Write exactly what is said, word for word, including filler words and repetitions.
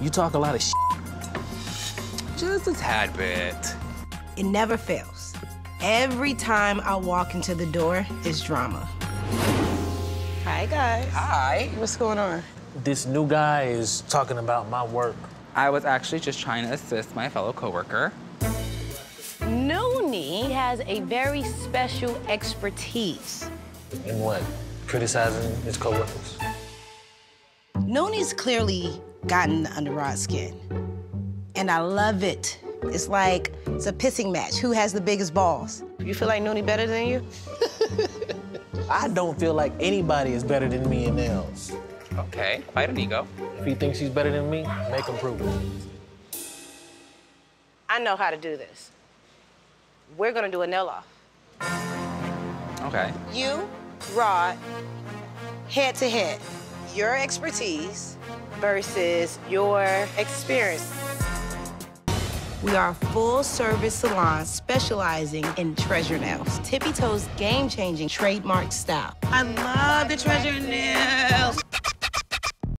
You talk a lot of shit. Just a tad bit. It never fails. Every time I walk into the door, it's drama. Hi, guys. Hi. What's going on? This new guy is talking about my work. I was actually just trying to assist my fellow coworker. Nuni has a very special expertise. In what? Criticizing his coworkers? Nuni's clearly gotten under Rod's skin. And I love it. It's like, it's a pissing match. Who has the biggest balls? You feel like Nuni better than you? I don't feel like anybody is better than me in nails. Okay, quite an ego. If he thinks he's better than me, make him prove it. I know how to do this. We're gonna do a nail off. Okay. You, Rod, head to head. Your expertise versus your experience. We are a full-service salon specializing in Treasure Nails. Tippy Toe's game-changing trademark style. I love the Treasure Nails.